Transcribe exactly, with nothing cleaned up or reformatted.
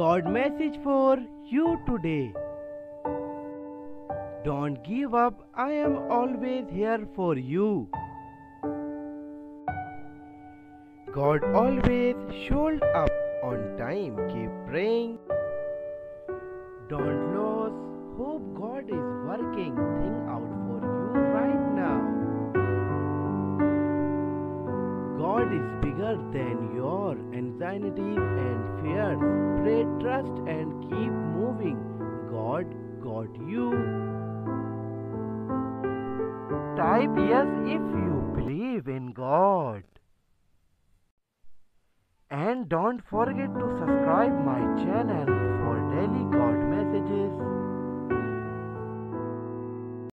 God message for you today. Don't give up. I am always here for you. God always showed up on time. Keep praying. Don't lose hope. God is working things out for you right now. God is bigger than your anxieties and fears. Pray, trust, and keep moving. God got you. Type yes if you believe in God. And don't forget to subscribe my channel for daily God messages.